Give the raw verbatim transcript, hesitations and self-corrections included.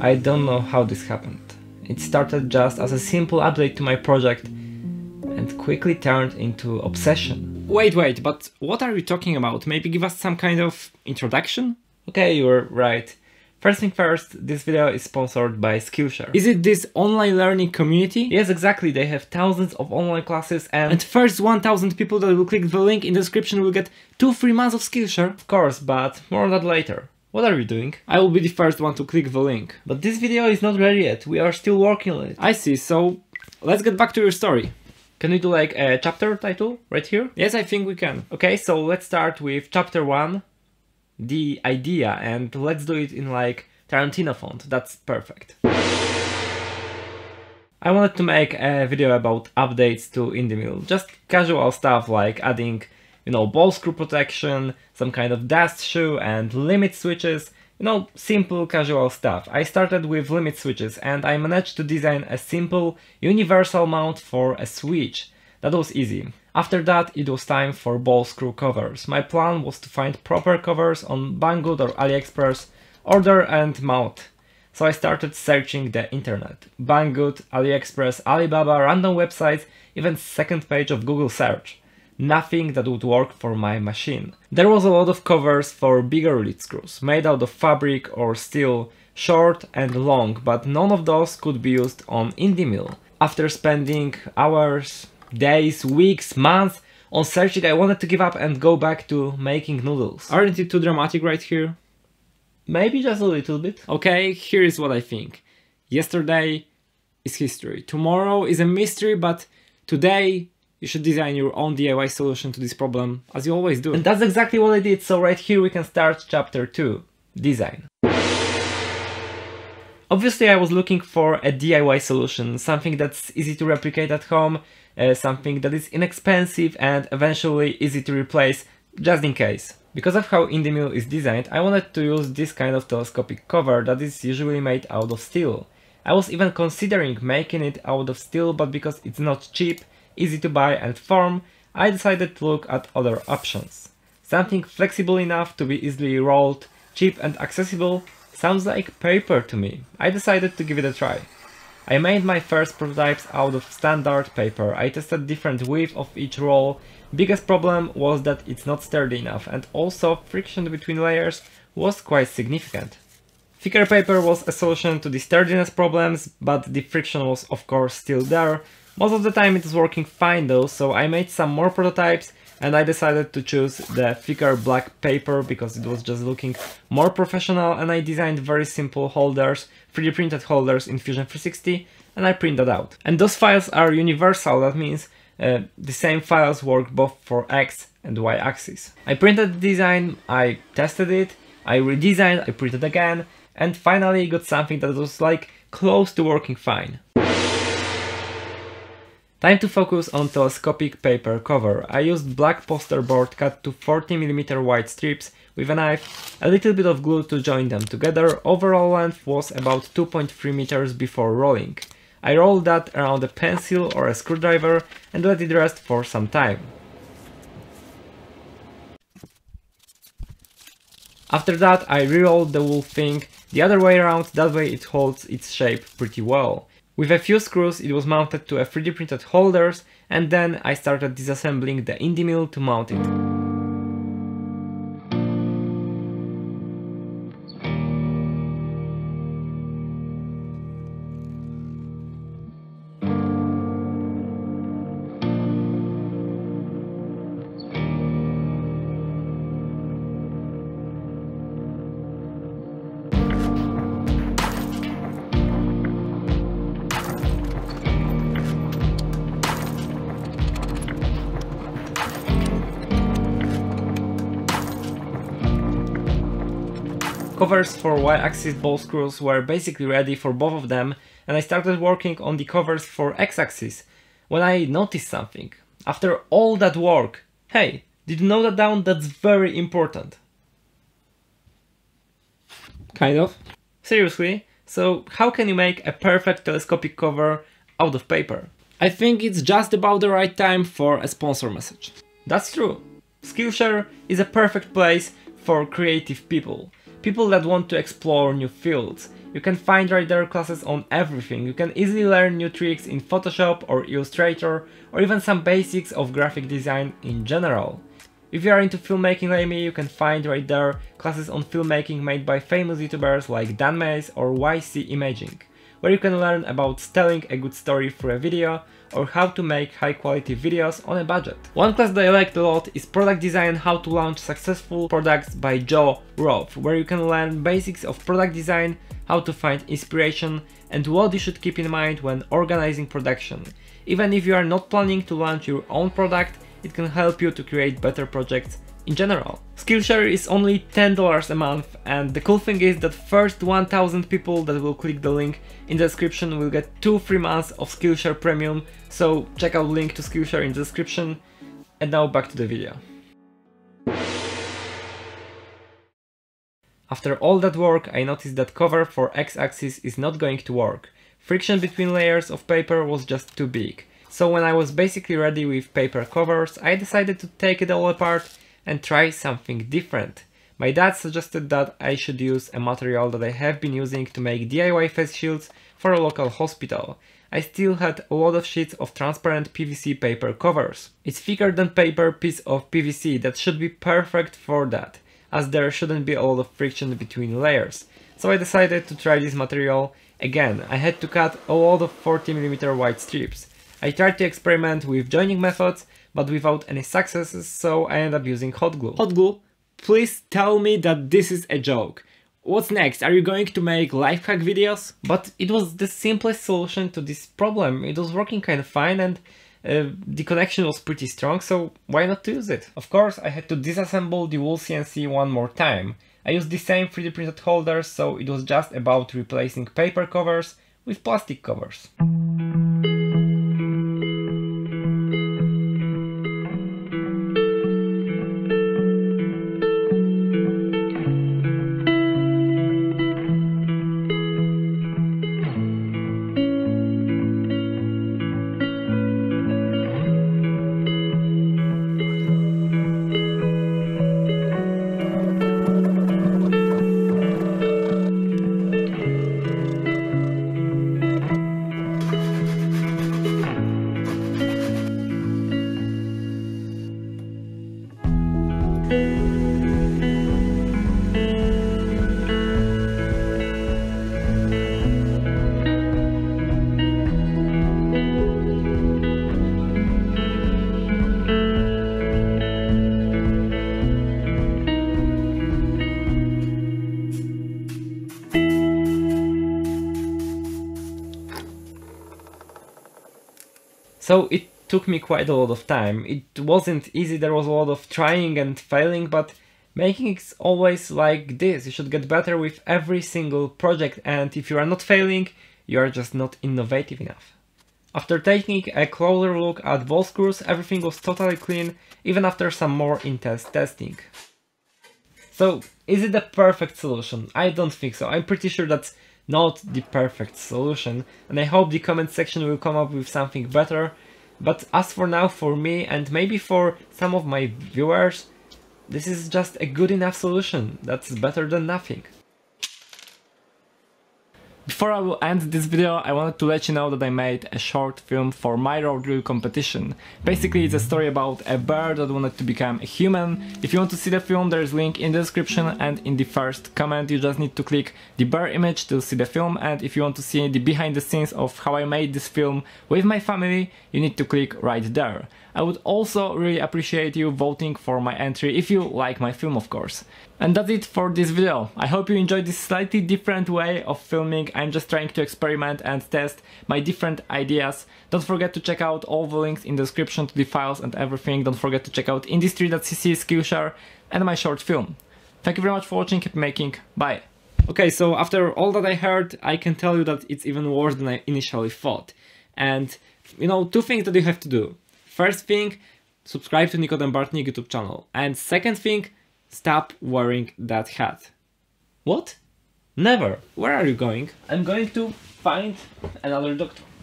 I don't know how this happened. It started just as a simple update to my project and quickly turned into obsession. Wait, wait, but what are you talking about? Maybe give us some kind of introduction? Okay, you're right. First thing first, this video is sponsored by Skillshare. Is it this online learning community? Yes, exactly. They have thousands of online classes and... And first one thousand people that will click the link in the description will get two free months of Skillshare. Of course, but more on that later. What are you doing? I will be the first one to click the link. But this video is not ready yet. We are still working on it. I see, so let's get back to your story. Can we do like a chapter title right here? Yes, I think we can. Okay, so let's start with chapter one. The idea, and let's do it in like Tarantino font. That's perfect. I wanted to make a video about updates to IndyMill, just casual stuff like adding, you know, ball screw protection, some kind of dust shoe and limit switches, you know, simple casual stuff. I started with limit switches and I managed to design a simple universal mount for a switch. That was easy. After that, it was time for ball screw covers. My plan was to find proper covers on Banggood or AliExpress, order and mount. So I started searching the internet. Banggood, AliExpress, Alibaba, random websites, even second page of Google search. Nothing that would work for my machine. There was a lot of covers for bigger lead screws, made out of fabric or steel, short and long, but none of those could be used on IndyMill. After spending hours, days, weeks, months on searching, I wanted to give up and go back to making noodles. Aren't it too dramatic right here? Maybe just a little bit. Okay, here is what I think. Yesterday is history. Tomorrow is a mystery, but today you should design your own D I Y solution to this problem, as you always do. And that's exactly what I did, so right here we can start chapter two. Design. Obviously I was looking for a D I Y solution, something that's easy to replicate at home, uh, something that is inexpensive and eventually easy to replace, just in case. Because of how IndyMill is designed, I wanted to use this kind of telescopic cover that is usually made out of steel. I was even considering making it out of steel, but because it's not cheap, easy to buy and form, I decided to look at other options. Something flexible enough to be easily rolled, cheap and accessible. Sounds like paper to me. I decided to give it a try. I made my first prototypes out of standard paper. I tested different width of each roll. Biggest problem was that it's not sturdy enough, and also friction between layers was quite significant. Thicker paper was a solution to the sturdiness problems, but the friction was of course still there. Most of the time it was working fine though, so I made some more prototypes and I decided to choose the thicker black paper because it was just looking more professional, and I designed very simple holders, three D printed holders in Fusion three sixty, and I printed out. And those files are universal, that means uh, the same files work both for X and Y axis. I printed the design, I tested it, I redesigned, I printed again, and finally got something that was like close to working fine. Time to focus on telescopic paper cover. I used black poster board cut to forty millimeter wide strips with a knife, a little bit of glue to join them together. Overall length was about two point three meters before rolling. I rolled that around a pencil or a screwdriver and let it rest for some time. After that I re-rolled the whole thing the other way around, that way it holds its shape pretty well. With a few screws it was mounted to a three D printed holders, and then I started disassembling the IndyMill to mount it. Covers for Y-axis ball screws were basically ready for both of them, and I started working on the covers for X-axis, when I noticed something. After all that work, hey, did you know that down? That's very important. Kind of. Seriously, so how can you make a perfect telescopic cover out of paper? I think it's just about the right time for a sponsor message. That's true. Skillshare is a perfect place for creative people. People that want to explore new fields, You can find right there classes on everything. You can easily learn new tricks in Photoshop or Illustrator, or even some basics of graphic design in general. If you are into filmmaking like me, you can find right there classes on filmmaking made by famous YouTubers like Dan Mace or Y C Imaging, where you can learn about telling a good story through a video or how to make high quality videos on a budget. One class that I liked a lot is Product Design: How to Launch Successful Products by Joe Roth, where you can learn basics of product design, how to find inspiration, and what you should keep in mind when organizing production. Even if you are not planning to launch your own product, it can help you to create better projects in general. Skillshare is only ten dollars a month, and the cool thing is that first one thousand people that will click the link in the description will get two free months of Skillshare Premium, so check out the link to Skillshare in the description. And now back to the video. After all that work, I noticed that cover for X-axis is not going to work. Friction between layers of paper was just too big. So when I was basically ready with paper covers, I decided to take it all apart and try something different. My dad suggested that I should use a material that I have been using to make D I Y face shields for a local hospital. I still had a lot of sheets of transparent P V C paper covers. It's thicker than paper piece of P V C that should be perfect for that, as there shouldn't be a lot of friction between layers. So I decided to try this material again. I had to cut a lot of forty millimeter wide strips. I tried to experiment with joining methods, but without any successes, so I ended up using hot glue. Hot glue, please tell me that this is a joke. What's next? Are you going to make life hack videos? But it was the simplest solution to this problem. It was working kind of fine, and uh, the connection was pretty strong, so why not to use it? Of course, I had to disassemble the wool C N C one more time. I used the same three D printed holders, so it was just about replacing paper covers with plastic covers. So it took me quite a lot of time. It wasn't easy, there was a lot of trying and failing, but making is always like this. You should get better with every single project, and if you are not failing, you are just not innovative enough. After taking a closer look at ball screws, everything was totally clean, even after some more intense testing. So is it the perfect solution? I don't think so. I'm pretty sure that's not the perfect solution, and I hope the comment section will come up with something better, but as for now, for me and maybe for some of my viewers, this is just a good enough solution that's better than nothing. Before I will end this video, I wanted to let you know that I made a short film for my road drill competition. Basically, it's a story about a bear that wanted to become a human. If you want to see the film, there's a link in the description and in the first comment. You just need to click the bear image to see the film, and if you want to see the behind the scenes of how I made this film with my family, you need to click right there. I would also really appreciate you voting for my entry if you like my film, of course. And that's it for this video. I hope you enjoyed this slightly different way of filming. I'm just trying to experiment and test my different ideas. Don't forget to check out all the links in the description to the files and everything. Don't forget to check out industry dot c c, Skillshare, and my short film. Thank you very much for watching. Keep making. Bye. Okay, so after all that I heard, I can tell you that it's even worse than I initially thought. And, you know, two things that you have to do. First thing, subscribe to Nikodem Bartnik YouTube channel. And second thing, stop wearing that hat. What? Never. Where are you going? I'm going to find another doctor.